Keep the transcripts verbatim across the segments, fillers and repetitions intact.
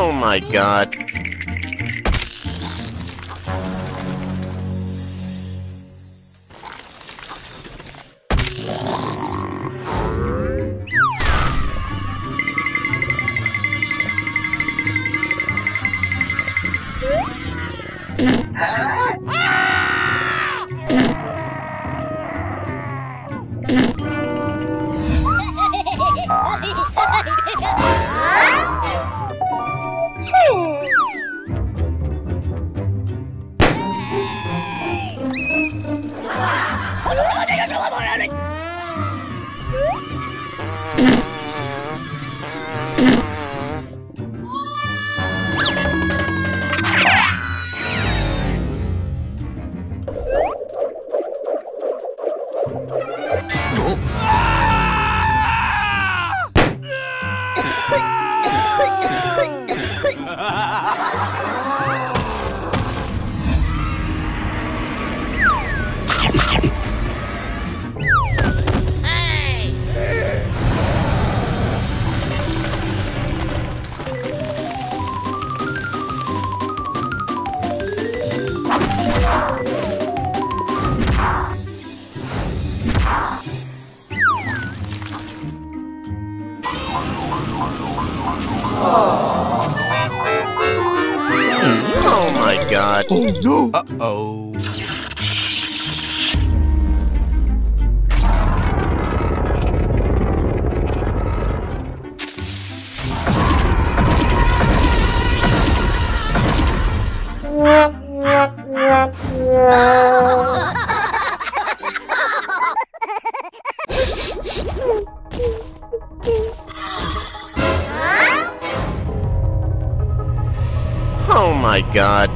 Oh my god. Oh no! Uh-oh. Oh my god.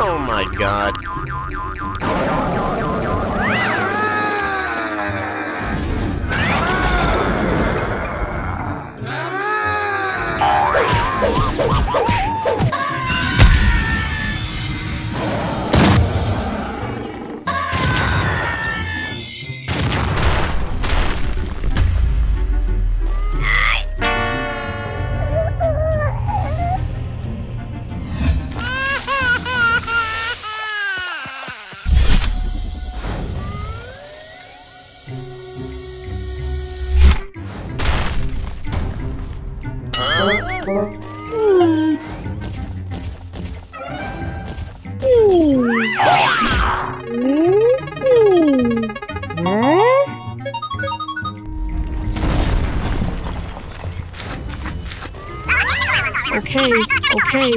Oh my god. Okay, okay.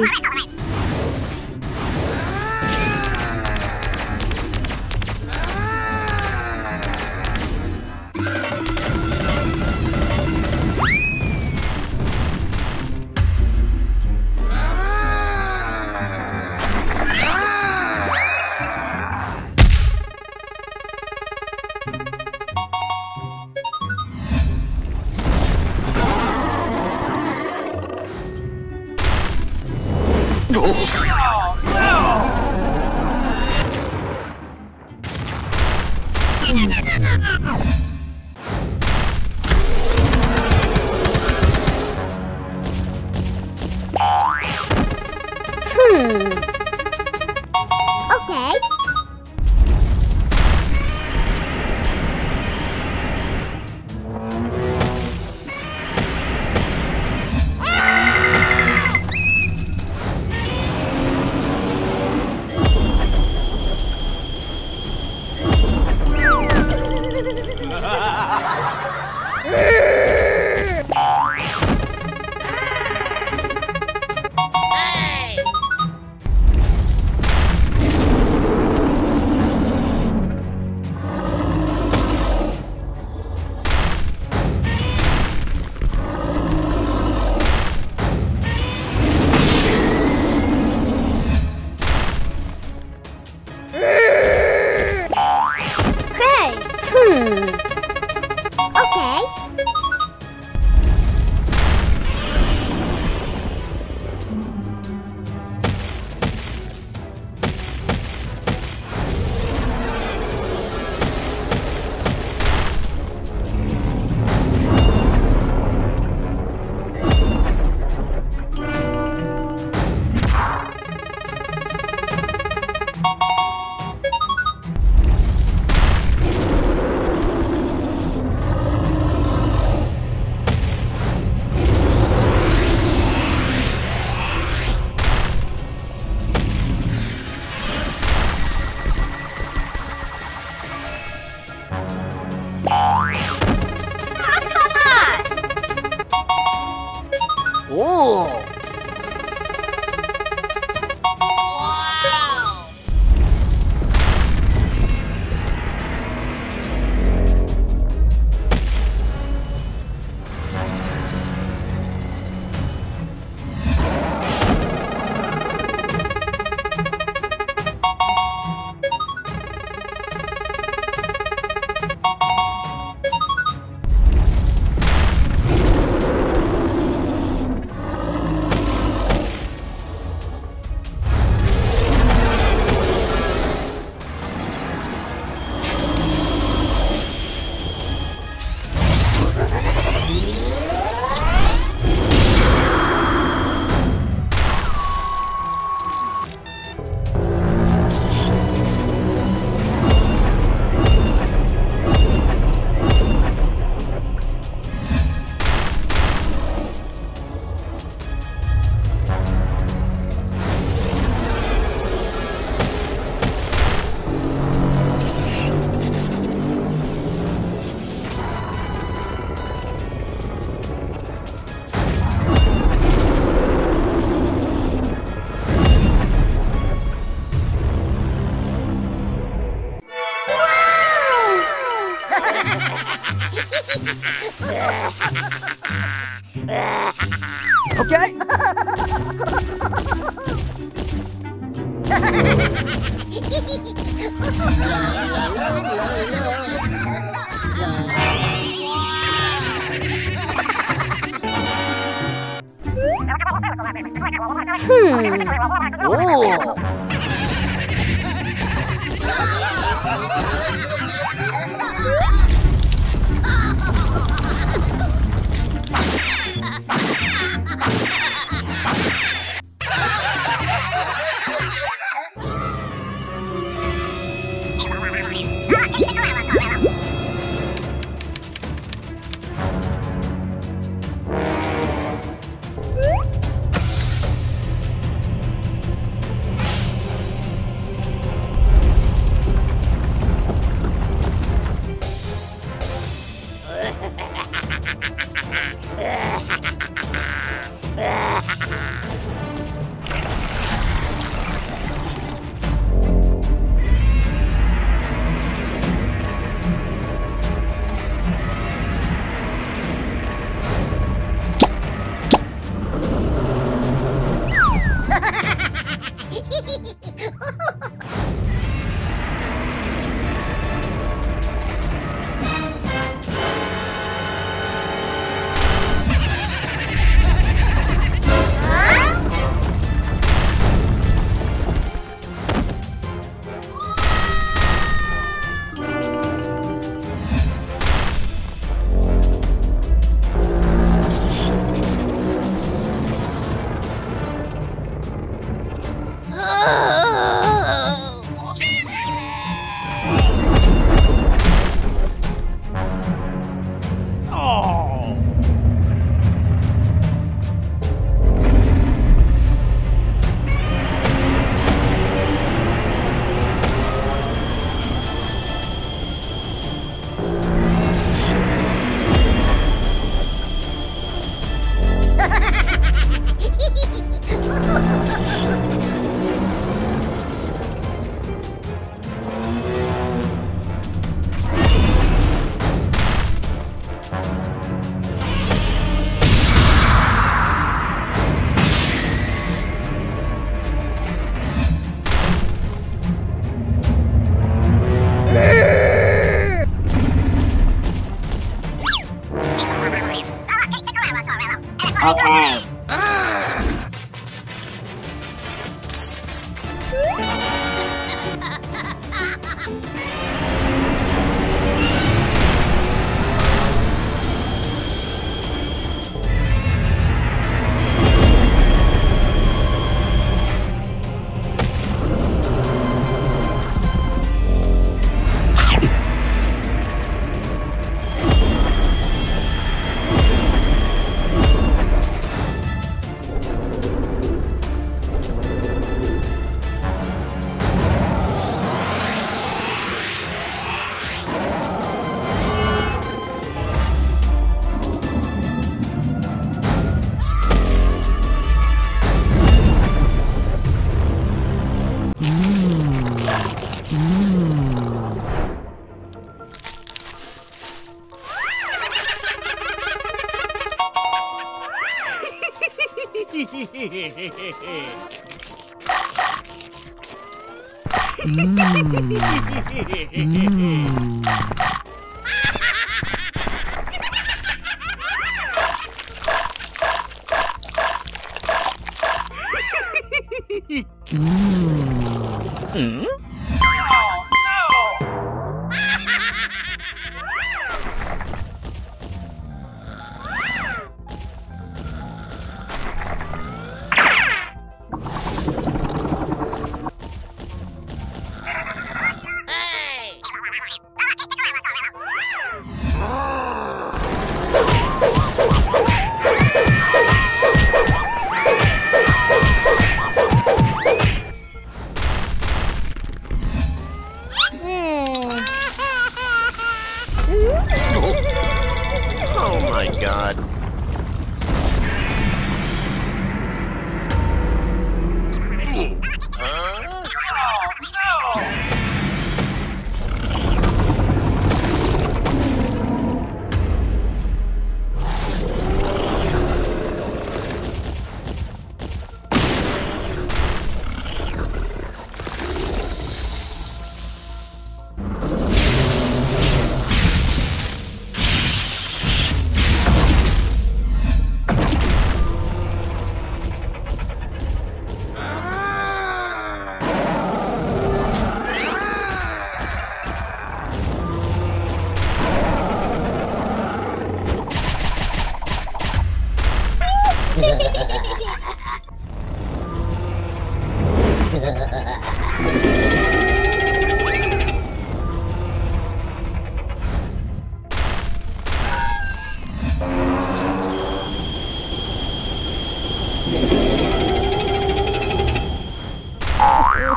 Okay?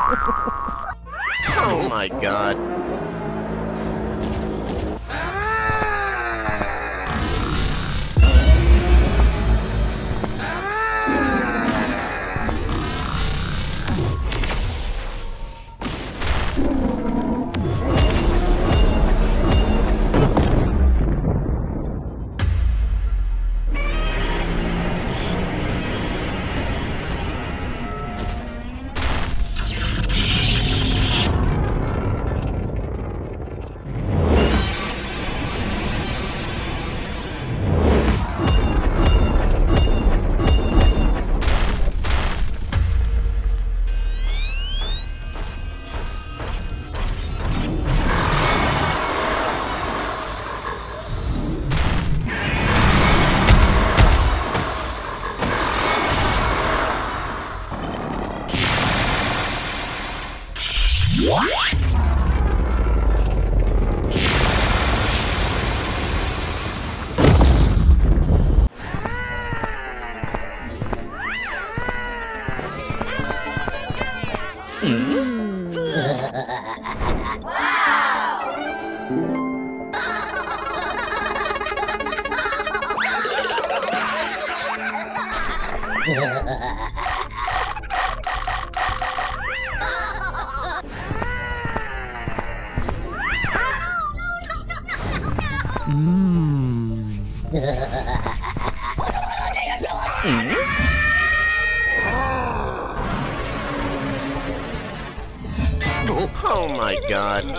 Oh my god. Oh my god.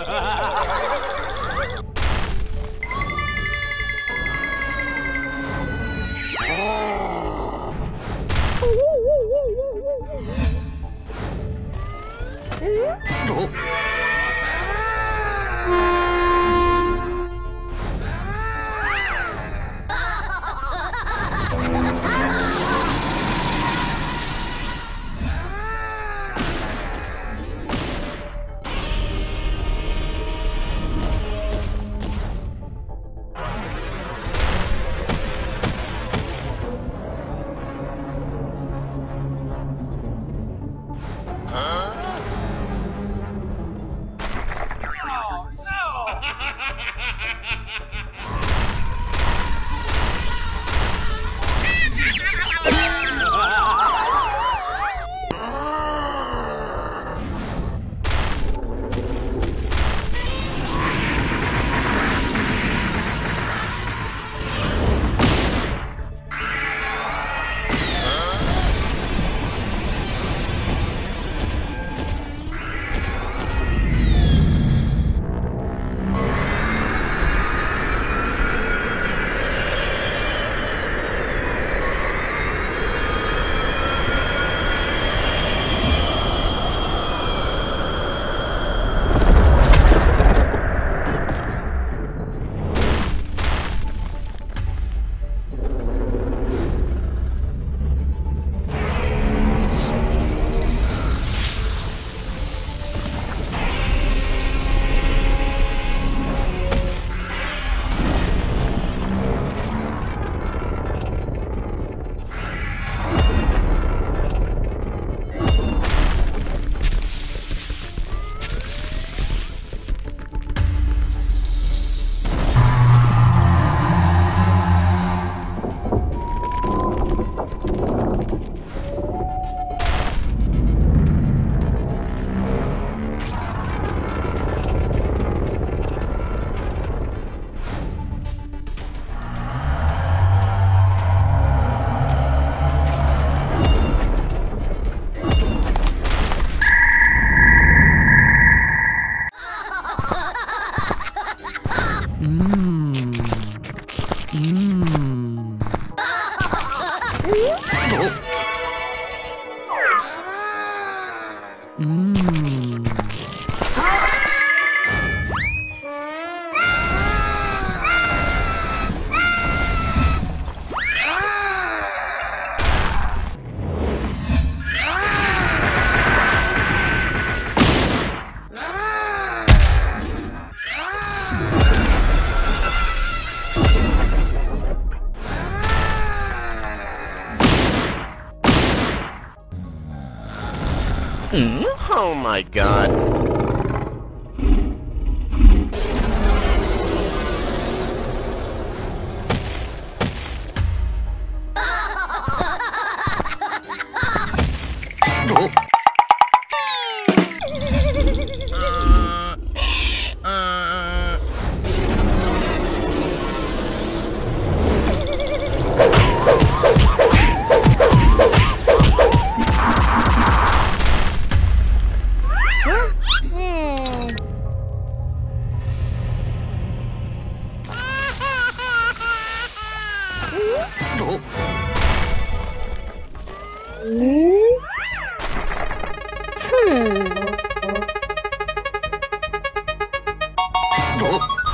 Mm? Oh my god.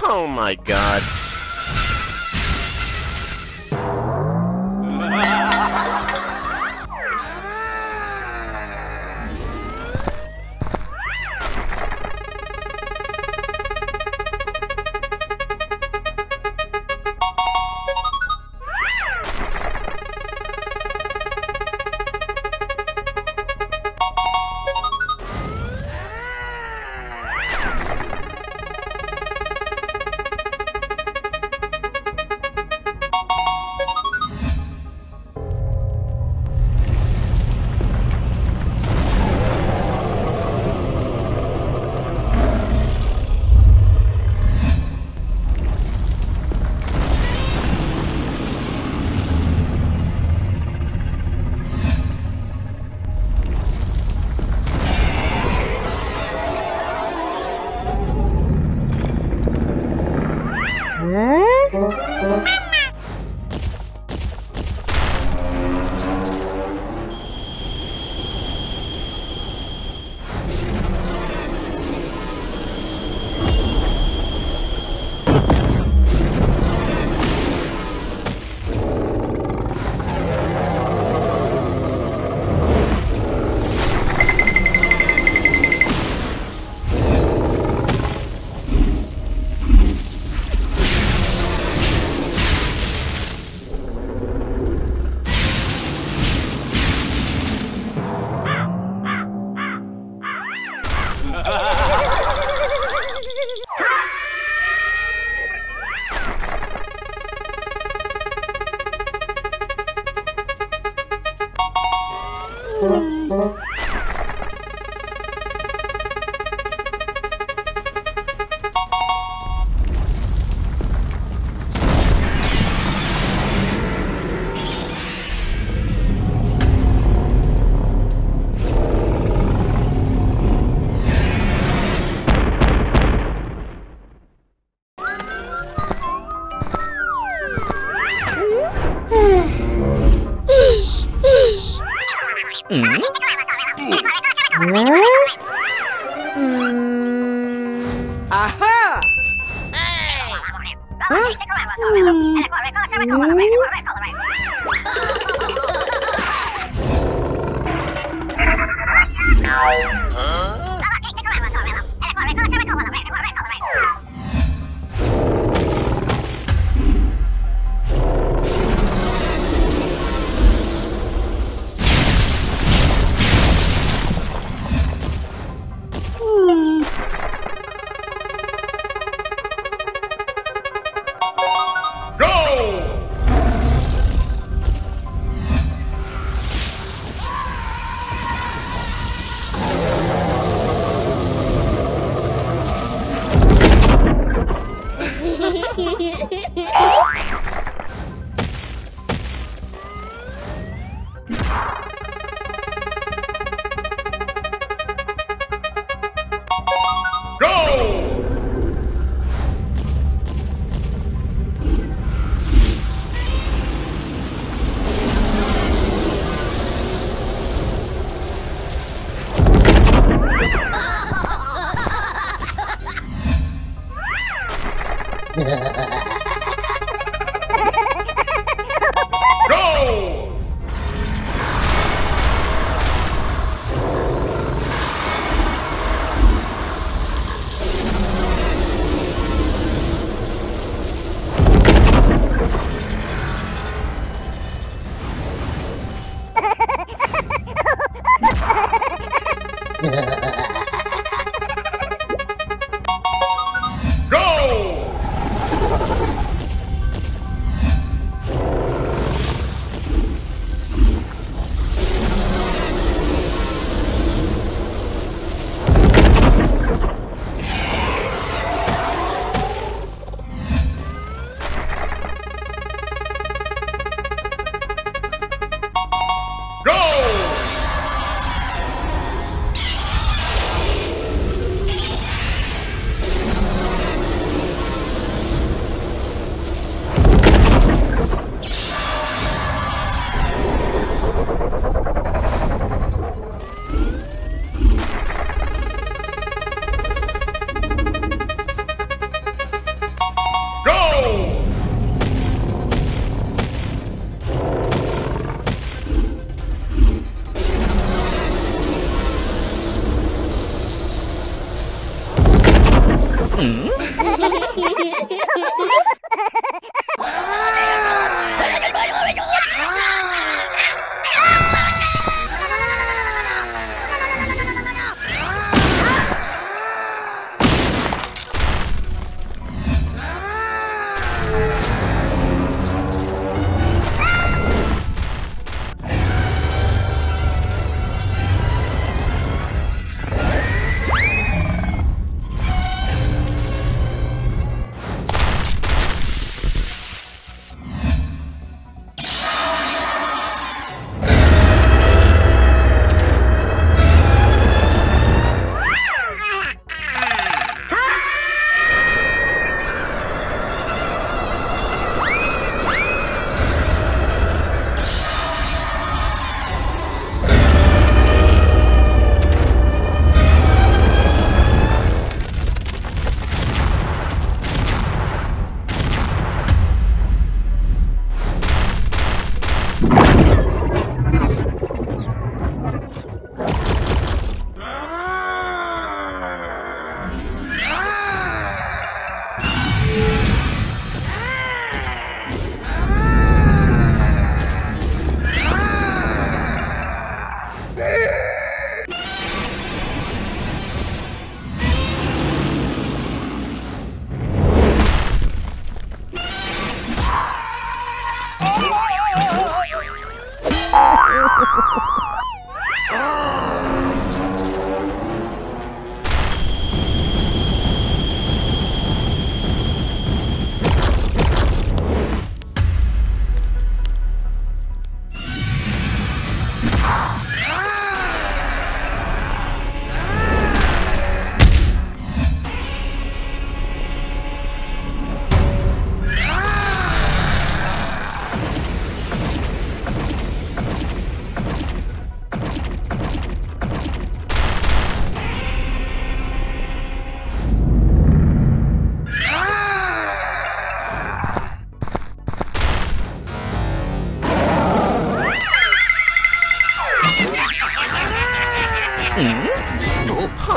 Oh my god. Ha ha ha ha!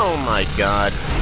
Oh my God.